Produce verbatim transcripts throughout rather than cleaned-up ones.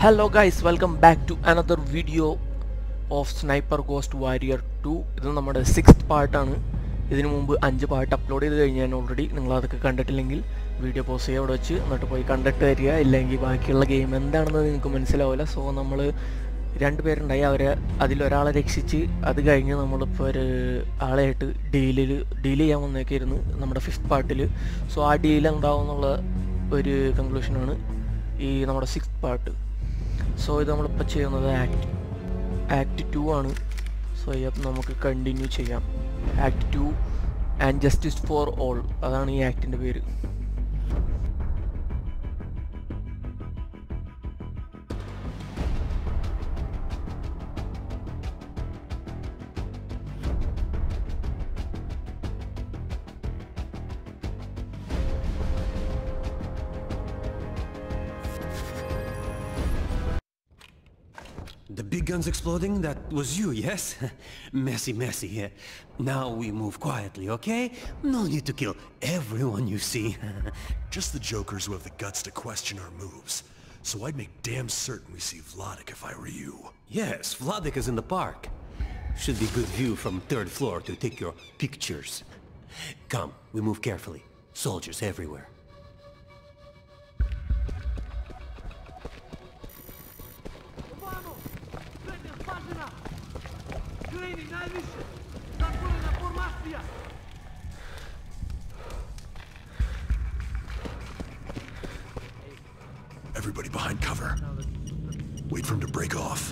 Hello guys, welcome back to another video of Sniper Ghost Warrior two. This is our sixth part. This is the fifth part uploaded already. If you haven't seen the video, pause it and see the game. So we രണ്ട് പേരുണ്ടായി അവരെ അതിലൊരാളെ രക്ഷിച്ച് അത് കഴിഞ്ഞ് നമ്മളിപ്പോൾ ഒരു ആളായിട്ട് ഡീലിൽ deal ചെയ്യാൻ വന്നേക്കായിരുന്നു നമ്മുടെ ഫിഫ്ത്ത് പാർട്ടിൽ. സോ ആ ഡീൽ എന്താവുന്നുള്ള ഒരു കൺക്ലൂഷനാണ് ഈ നമ്മുടെ സിക്സ്ത് പാർട്ട്. സോ ഇത് നമ്മളിപ്പോൾ ചെയ്യുന്നത് ആക്ട് ആക്ട് ടു ആണ്. സോ അപ്പം നമുക്ക് കണ്ടിന്യൂ ചെയ്യാം. Act two and justice for all, അതാണ് ഈ ആക്ടിൻ്റെ പേര്. The big guns exploding, that was you, yes? messy, messy, yeah. Now we move quietly, okay? No need to kill everyone you see. Just the jokers who have the guts to question our moves. So I'd make damn certain we see Vladek if I were you. Yes, Vladek is in the park. Should be good view from third floor to take your pictures. Come, we move carefully. Soldiers everywhere. Everybody behind cover. Wait for him to break off.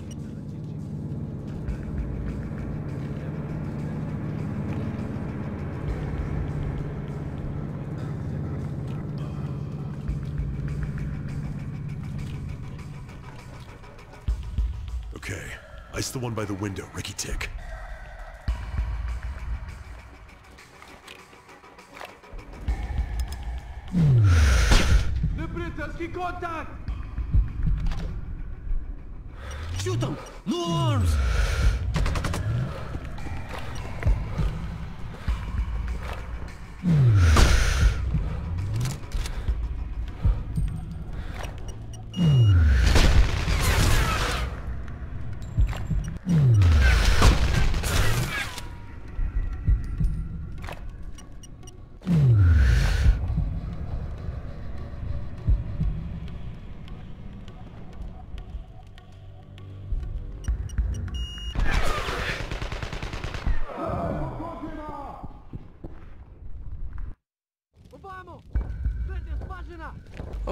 Okay, ice the one by the window, Ricky Tick. Contact! Shoot them! No arms!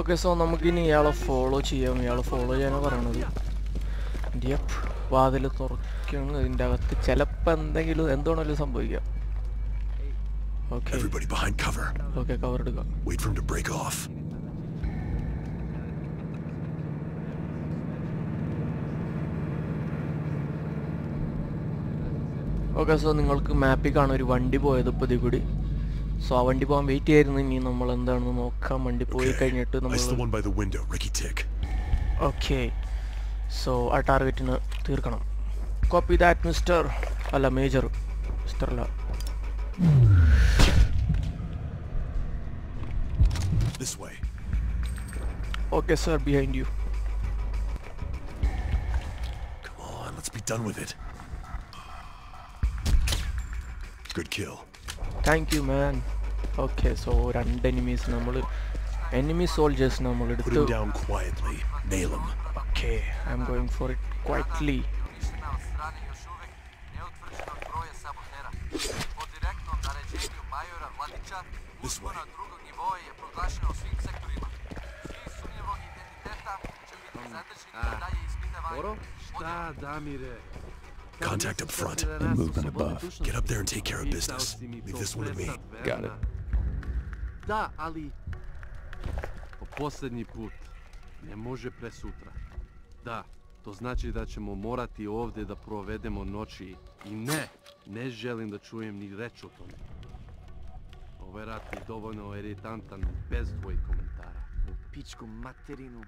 Okay, so we will follow him. We will follow him. Yep, we will follow him. We will follow him. Okay. Everybody behind cover. Okay, cover. Wait for him to break off. Okay, so you can map it. So I want to wait here and we will go to ice the one by the window, Ricky Tick. Okay. So our target is clear. Copy that, Mister Alla Major. Mister Alla. This way. Okay, sir, behind you. Come on, let's be done with it. Good kill. Thank you, man. Okay, so run enemies number. Enemy soldiers number. Put him down quietly. Nail him. Okay, I'm going for it quietly. This way. Contact up front. And movement above. Get up there and take care of business. Leave this one to me. Got it. Da, ali po posljednji put ne može pre sutra. Da, to znači da ćemo morati ovdje da provedemo noći I ne, ne želim da čujem ni reč o tome. Ovaj rat je dovoljno iritantan bez tvojih komentara. U pičku materinu.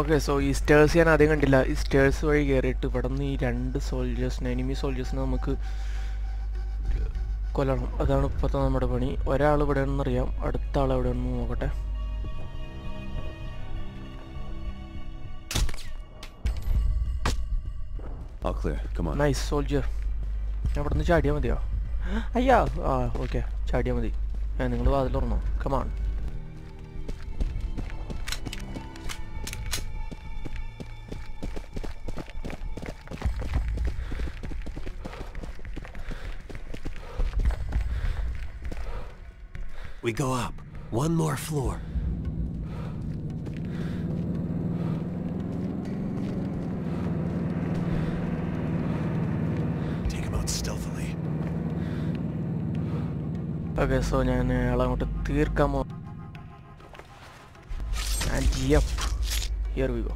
Okay, so these stairs here are nothing until these stairs were carried to but only two soldiers, enemy soldiers, na we collar. That's what we are doing. One guy over there, another guy, another guy over there. All clear. Come on. Nice, soldier. Now what is the idea? Ah, yeah. Ah, okay. Idea. Come on. We go up. One more floor. Okay, so I am going to tear come on. And yep, here we go.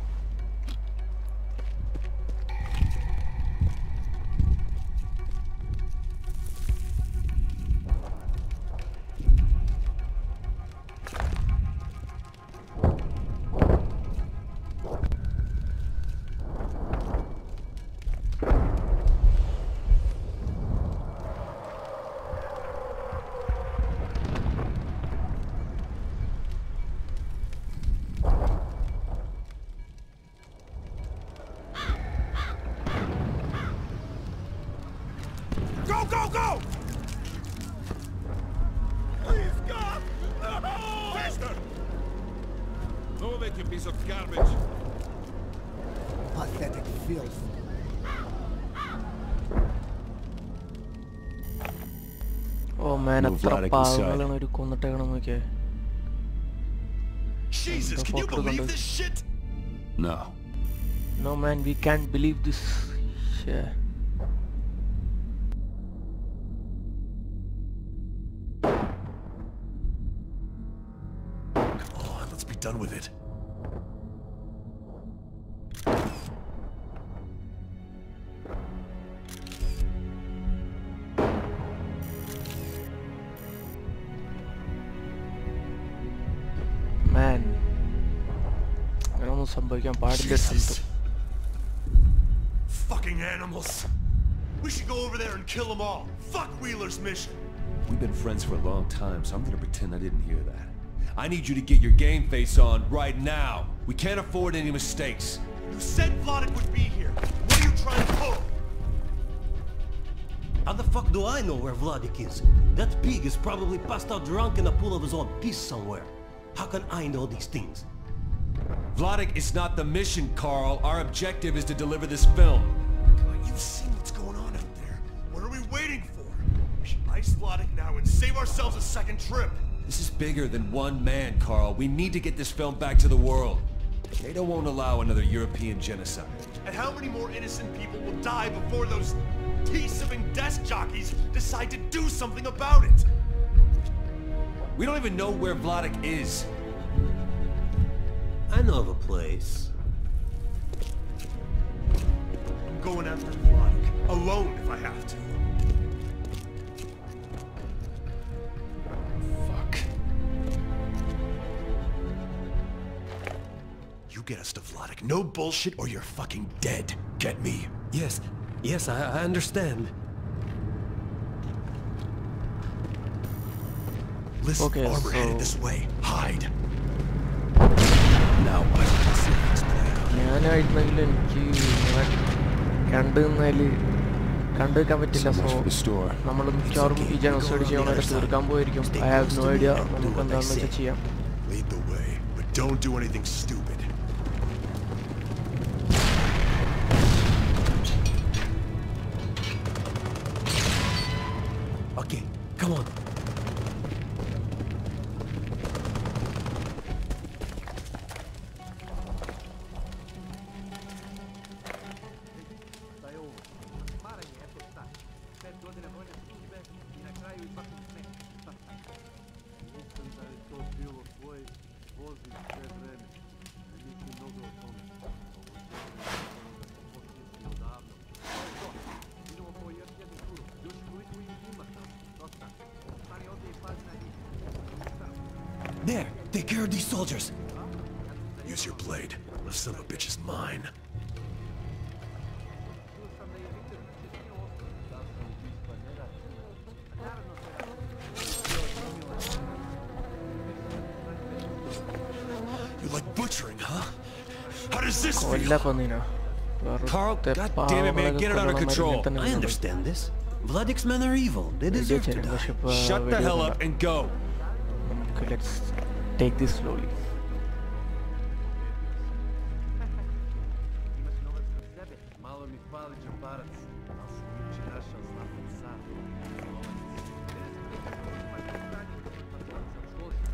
Jesus, can you believe this shit? No. No man, we can't believe this shit. Come on, let's be done with it. Jesus. Fucking animals. We should go over there and kill them all. Fuck Wheeler's mission. We've been friends for a long time, so I'm gonna pretend I didn't hear that. I need you to get your game face on right now. We can't afford any mistakes. You said Vladek would be here. What are you trying to pull? How the fuck do I know where Vladek is? That pig is probably passed out drunk in a pool of his own piss somewhere. How can I know these things? Vladek is not the mission, Carl. Our objective is to deliver this film. God, you've seen what's going on out there. What are we waiting for? We should ice Vladek now and save ourselves a second trip. This is bigger than one man, Carl. We need to get this film back to the world. NATO won't allow another European genocide. And how many more innocent people will die before those tea-sipping desk jockeys decide to do something about it? We don't even know where Vladek is. I know of a place. I'm going after Vladek, alone if I have to. Fuck. You get us to Vladek, no bullshit, or you're fucking dead. Get me? Yes, yes, I, I understand. Listen, okay, Arbor so... headed this way. Hide. Now I can see this plan. I have no idea. Lead the way, but don't do anything stupid. Okay, come on. There! Take care of these soldiers! Use your blade. The son of a bitch is mine. You like butchering, huh? How does this feel? Carl, god damn it, man, get it under control. I understand this. Vladek's men are evil. They deserve to die. Shut the hell up and go. Okay, let's take this slowly.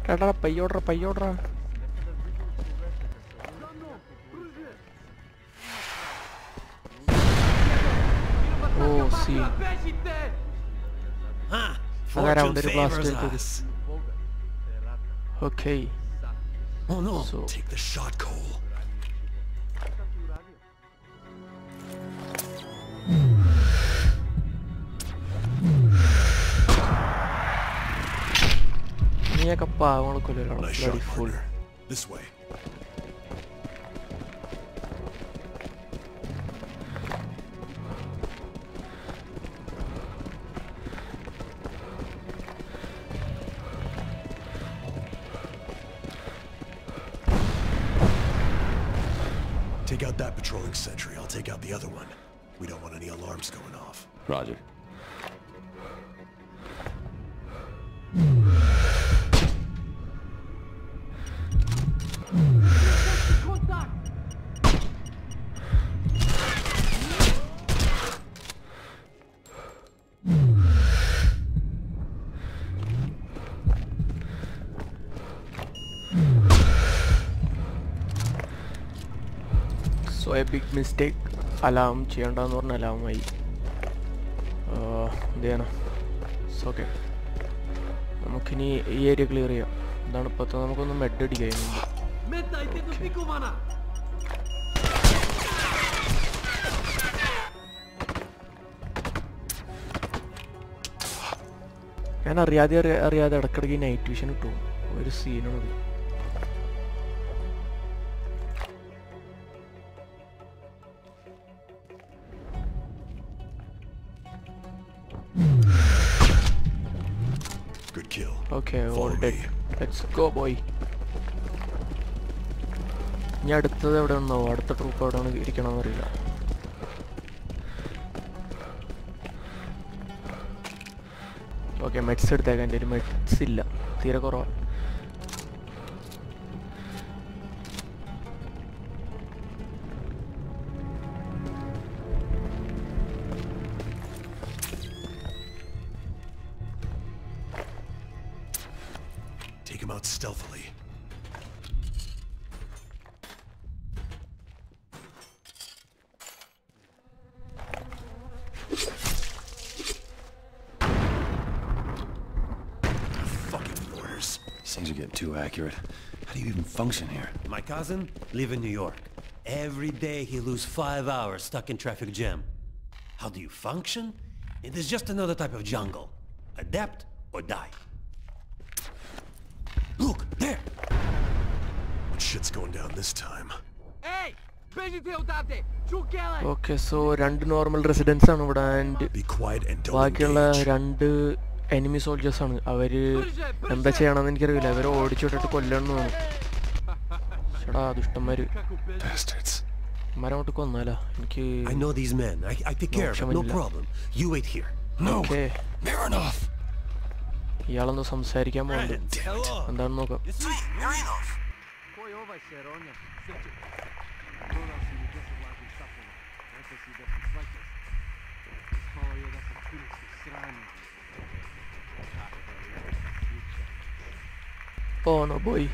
Rara, payorra, payorra. Oh, sí. Agora onde ele blasted. Okay. Oh no. So. Take the shot, Cole. Nice shot, partner. This way. Take out that patrolling sentry. I'll take out the other one. We don't want any alarms going off. Roger. A big mistake. Alarm cheyandannu parna alarm ayi uh dena. It's okay. Namukini ee area clear cheya. Idana patha namukonnu med adikayam. Med aitenu pikumana. Yana ariyade ariyade adakadiki night vision ittu. Oru scene anu. Okay, all dead. Let's go, boy. Yeah, that's the other one. No, that's the troop. I don't know. It can only. Okay, meds. Set that. I did meds. Silla. Tira koro. Stealthily. Fucking orders. These things are getting too accurate. How do you even function here? My cousin lives in New York. Every day he loses five hours stuck in traffic jam. How do you function? It is just another type of jungle. Adapt or die. Look, there! What shit's going down this time? Hey! Okay, so two normal residents are over and be quiet and don't engage. Two enemy soldiers are over. They are not going to kill. They are going to kill. Shut up, dushtamari. Bastards. I know these men. I, I take care of them. No problem. You wait here. No! Okay. Maranoff! Yalan do some serious amount. And then no go. Oh no, boy.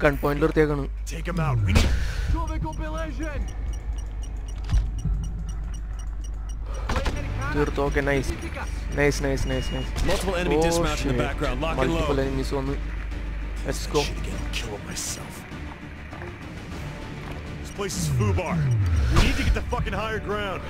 Can't point lor teganu. Take him out. We need. Okay, nice. Nice, nice, nice, nice. Multiple enemy oh, dismounts in the background. Lock and load. Enemies on me. Let's go. Kill myself. This place is FUBAR. We need to get the fucking higher ground.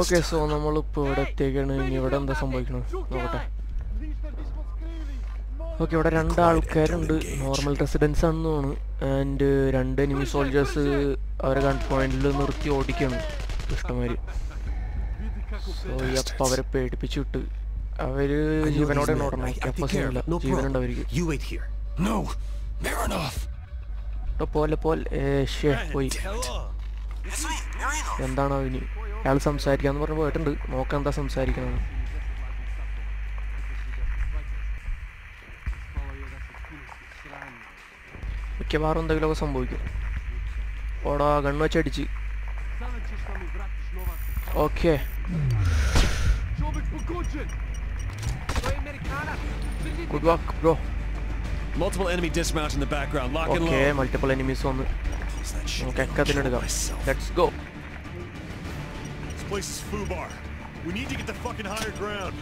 Okay, so now we have taken the samboyiknu. Okay, we have two normal residents and two enemy soldiers. Our gunpoint is nirthi odikanu. So yep, power paid pichut. Avaru jeevanoda normal capacity illa. Jeevanund avarku. You wait here. No, Maranoff. To pole pole she poi. Endana avini? Carl സംസാരിക്കാന്ന് പറഞ്ഞു പോയിട്ടുണ്ട്. നോക്കാം എന്താ സംസാരിക്കുന്നത്. മിക്കവാറും എന്തെങ്കിലുമൊക്കെ സംഭവിക്കും. ഓടാ gun വെച്ചടിച്ച്. Okay. Good work bro. Multiple enemy dismounts in the background. Lock and load. Okay, multiple enemies on. Okay, let's go. This place is FUBAR. We need to get the fucking higher ground.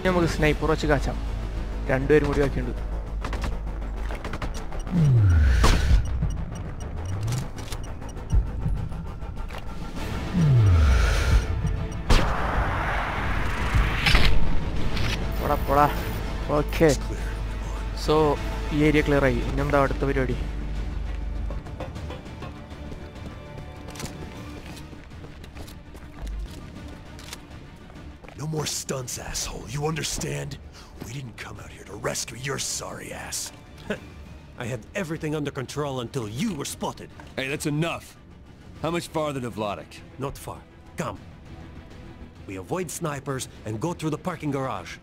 We have a sniper. We have two people. We have two people. Okay. So, this area is clear. We have to go. More stunts, asshole. You understand? We didn't come out here to rescue your sorry ass. I had everything under control until you were spotted. Hey, that's enough. How much farther to Vladek? Not far. Come. We avoid snipers and go through the parking garage.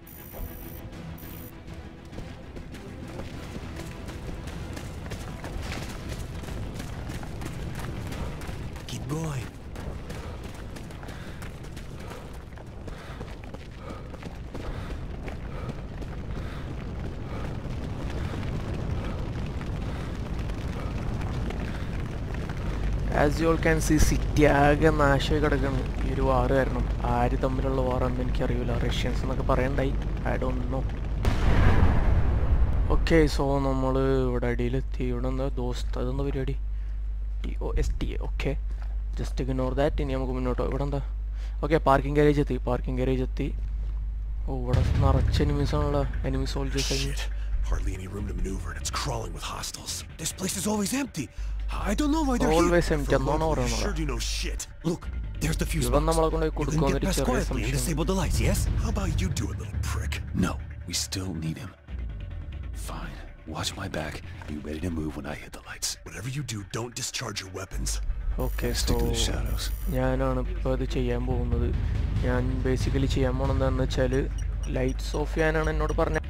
Keep going. As you all can see, Sityaga Nasha Kadagan, you are I did the middle war and then carry Russians. I don't know. Okay, so normally what I deal with those ready. T O S T. Okay, just ignore that. In Yamakuminoto, okay, parking garage at the parking garage at the oh, what is not enemies on enemy soldiers? Shit. Hardly any room to maneuver, and it's crawling with hostiles. This place is always empty. I don't know why they're always here. Empty. No, no, no. Sure do no shit. Look, there's the fuse box. You can get past quietly and disable the lights, yes? How about you do it, little prick? No, we still need him. Fine. Watch my back. Be ready to move when I hit the lights. Whatever you do, don't discharge your weapons. Okay, stick to the shadows. Yeah, no, no. But the Cheyambo, no. Yeah, basically Cheyambo on the channel. Lights off, yeah, and not parna.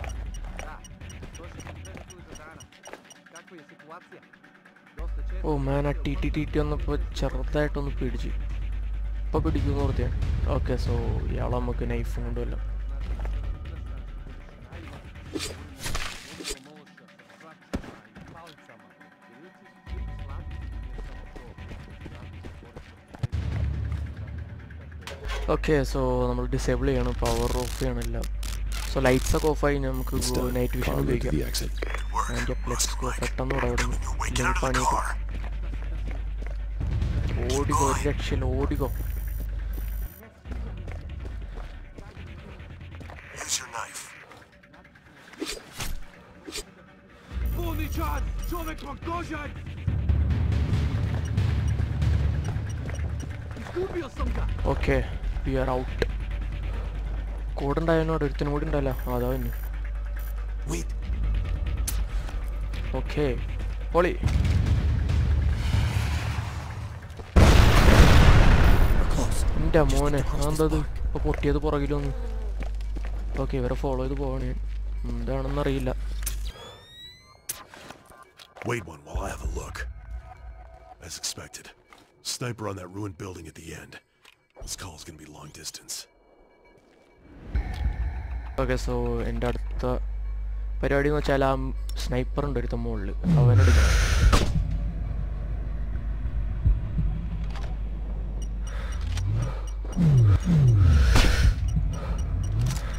Oh man, a T T T T on the Charthat on the P D G. Puppet ignore there. Okay, so Yalamaka knife on the okay, so I'm disabling the power of the lab. So lights are off, I am going to go night vision. To the exit. And yep, let's go cut on the road. Odigo direction, Odigo. Use your knife. Okay, we are out. Couldn't I not return? Wouldn't I? Wait. Okay. Holy. Damn, man, I'm പൊട്ടിയത് പുറകിലൊന്ന്. Okay, ഇവരെ follow ചെയ്ത് പോവാണ്. എന്താണെന്ന് അറിയില്ല. Wait one while I have a look. As expected. Sniper on that ruined building at the end. This call is going to be long distance. Okay, so എൻ്റെ അടുത്ത പരിപാടി എന്ന് വെച്ചാൽ ആ സ്നൈപ്പർ ഉണ്ട് ഒരുത്ത മുകളിൽ, അവനെടുക്കാം.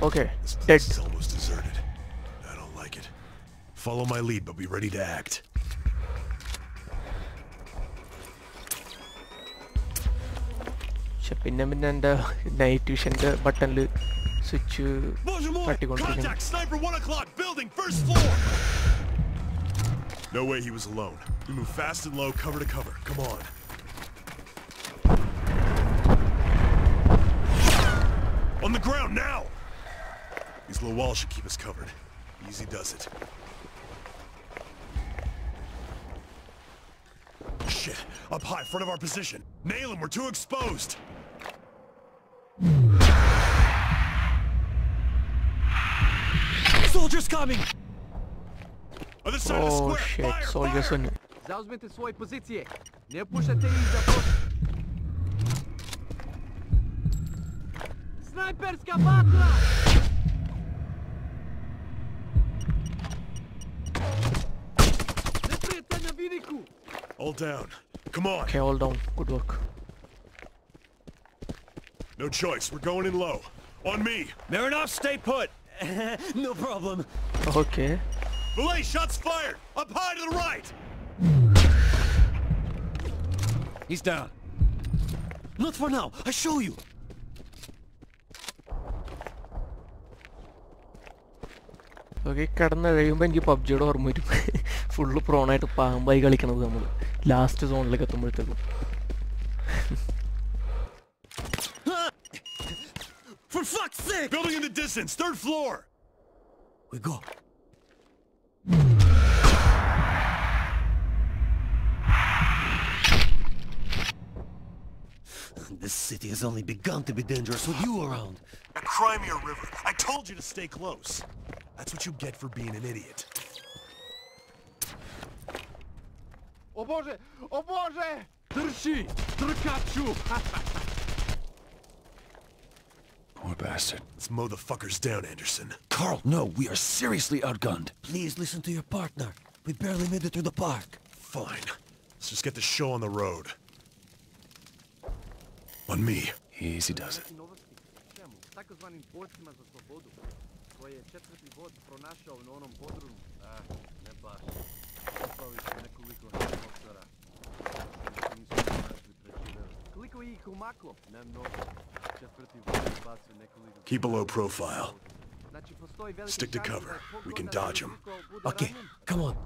Okay, dead. It's almost deserted. I don't like it. Follow my lead, but be ready to act. Chepinnaminte night vision button l switch pattikondirikku. Contact sniper one o'clock building first floor. No way he was alone. We move fast and low, cover to cover. Come on. On the ground now. These little walls should keep us covered. Easy does it. Shit! Up high, front of our position. Nail him. We're too exposed. Soldiers coming. Other side of the square. Oh shit! Fire, soldiers on you. Zauzmite svoje pozicije. Ne puštate ih za prost. Sniperska batla. All down. Come on. Okay, all down. Good work. No choice. We're going in low. On me. Maranoff, stay put. No problem. Okay. Belay, shots fired. Up high to the right. He's down. Not for now. I show you. Okay, കടന്നു കഴിയുമ്പോൾ എനിക്ക് പബ്ജിയുടെ ഓർമ്മ വരും. Full പ്രോണായിട്ട് പാമ്പായി കളിക്കണത് നമ്മൾ last സോണിലേക്ക് എത്തുമ്പോഴത്തേക്കും. For fuck's sake! Building in the distance, third floor. We go. This city has only begun to be dangerous with you around. The Crimea River. I told you to stay close. That's what you get for being an idiot. Oh bože, oh bože! Drži, drkaču! Poor bastard. Let's mow the fuckers down, Anderson. Carl, no, we are seriously outgunned. Please listen to your partner. We barely made it through the park. Fine. Let's just get the show on the road. On me. Easy does it. Keep a low profile. Stick to cover. We can dodge them. Okay, come on.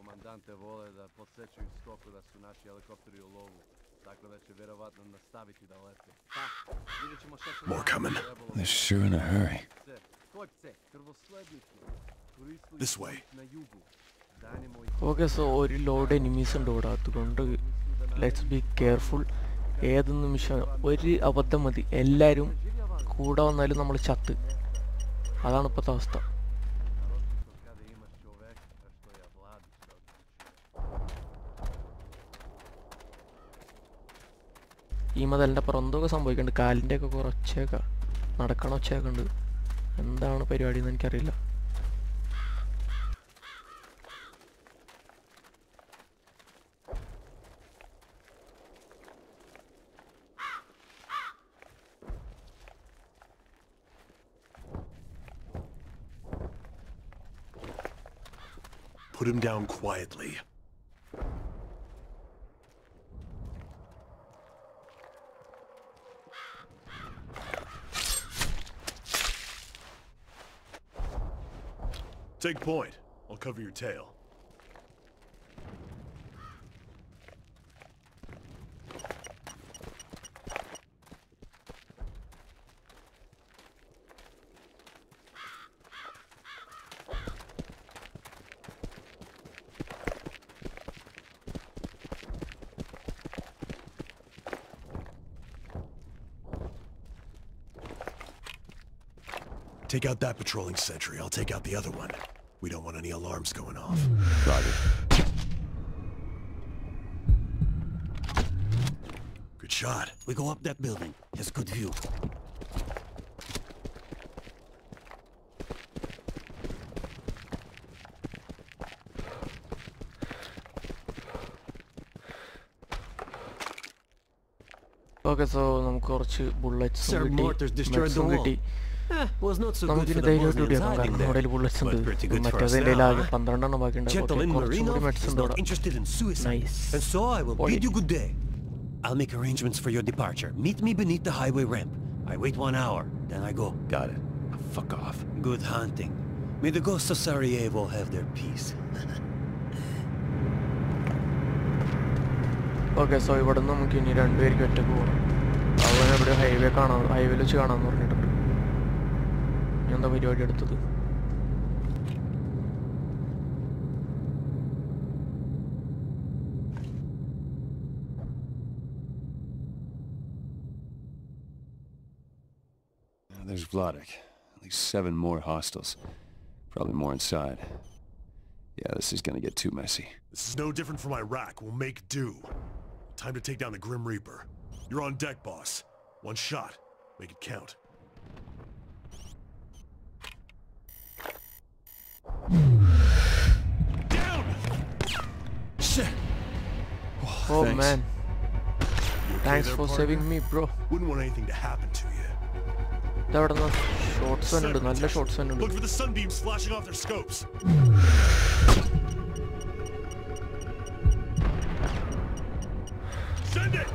Komandante vole da podsećuju skoku da su naši helikopteri u lovu, tako da će vjerovatno nastaviti da lete. Ha, vidjet ćemo što se... More coming. They're sure in a hurry. Kopce, krvoslednici. This way. Okay, so ഒരു load enemies ഉണ്ട് ഇവിടെ, അതുകൊണ്ട് let's be careful. ഏത് നിമിഷം ഒരു അബദ്ധം മതി, എല്ലാവരും കൂടെ വന്നാലും നമ്മൾ ചത്ത്. അതാണ് ഇപ്പോഴത്തെ അവസ്ഥ. ഈ മതലിൻ്റെ അപ്പുറം എന്തൊക്കെ സംഭവിക്കുന്നുണ്ട്, കാലിൻ്റെ ഒക്കെ കുറച്ചേക്കാം നടക്കണ ഒച്ചേക്കുണ്ട്. എന്താണ് പരിപാടി എന്ന് എനിക്കറിയില്ല. Put him down quietly. Take point. I'll cover your tail. Take out that patrolling sentry. I'll take out the other one. We don't want any alarms going off. Roger. Good shot. We go up that building. Has good view. Okay, so nam korči bullet somebody. Was not so good for the Bosnians hiding there, but pretty good for us now, eh? Gentleman Marinoff is not interested in suicide, nice. And so I will bid you good day. I'll make arrangements for your departure. Meet me beneath the highway ramp. I wait one hour, then I go. Got it. Oh, fuck off. Good hunting. May the ghosts of Sarajevo have their peace. Okay, so we will not get to very good to go. I will highway can highway will check. The video edit to do. There's Vladek. At least seven more hostiles. Probably more inside. Yeah, this is gonna get too messy. This is no different from Iraq. We'll make do. Time to take down the Grim Reaper. You're on deck, boss. One shot. Make it count. Down! Shit! Oh, oh thanks. Man. Okay thanks there, for partner? Saving me, bro. Wouldn't want anything to happen to you. There are no shots and no shots and look for the sunbeams flashing off their scopes. Send it!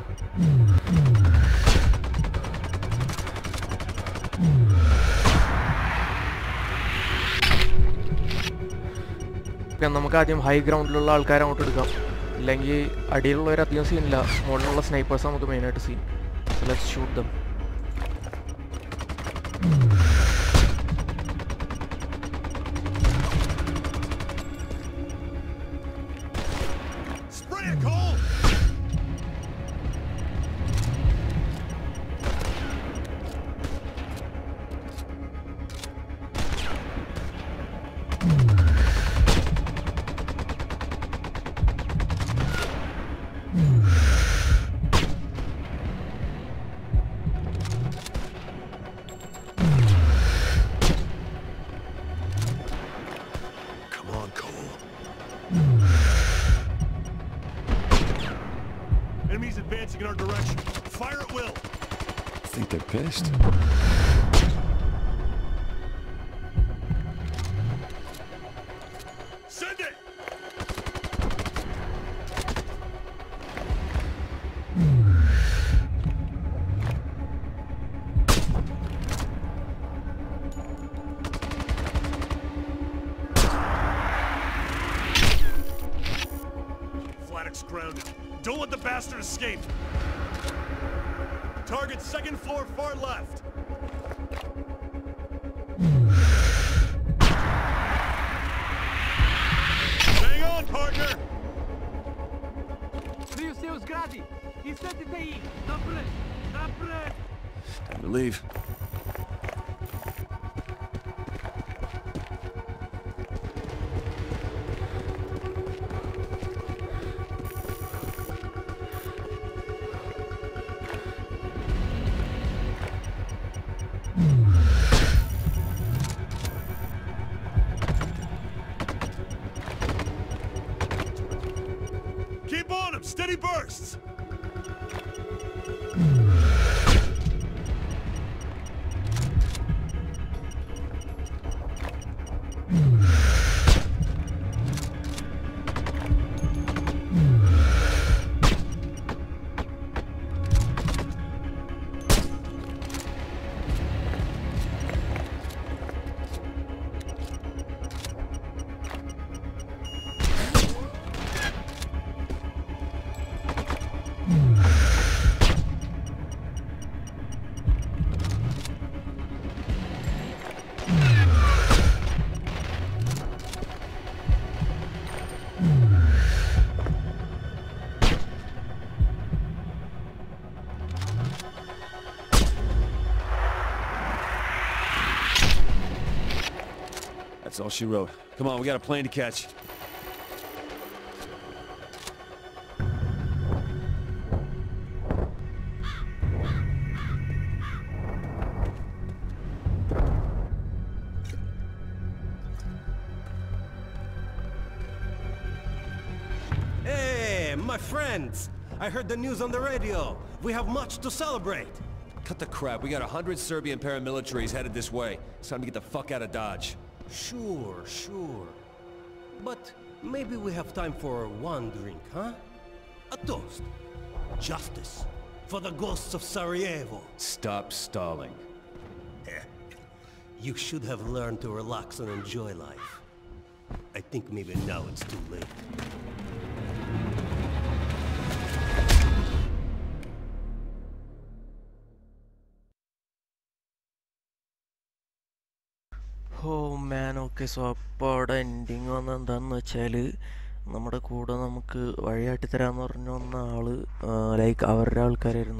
We will take the high ground. We will take the snipers. So let's shoot them. Spray it, Cole! Don't let the bastard escape. Target second floor, far left. Hang on, partner. Grady. Time to leave. That's all she wrote. Come on, we got a plane to catch. Hey, my friends! I heard the news on the radio. We have much to celebrate. Cut the crap. We got a hundred Serbian paramilitaries headed this way. It's time to get the fuck out of Dodge. Sure, sure. But maybe we have time for one drink, huh? A toast. Justice. For the ghosts of Sarajevo. Stop stalling. You should have learned to relax and enjoy life. I think maybe now it's too late. Oh man, okay, so apart ending on and then the chali Namadakudanamk Variatiranor uh like our real career.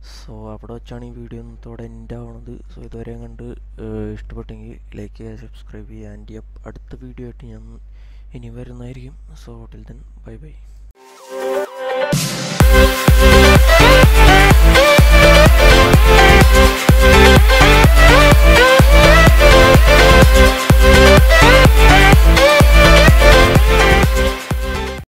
So after Chani video thought end down so the ring and uh like subscribe and yep at the video anywhere in the game. So till then, bye bye.